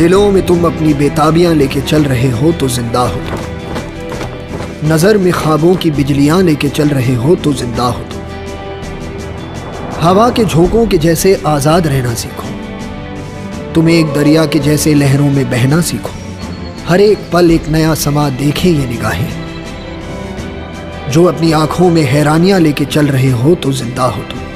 दिलों में तुम अपनी बेताबियां लेके चल रहे हो तो जिंदा हो तुम, नज़र में ख्वाबों की बिजलियां लेके चल रहे हो तो जिंदा हो तुम। हवा के झोंकों के जैसे आज़ाद रहना सीखो, तुम्हें एक दरिया के जैसे लहरों में बहना सीखो। हर एक पल एक नया समा देखें ये निगाहें, जो अपनी आँखों में हैरानियाँ लेके चल रहे हो तो जिंदा हो तुम।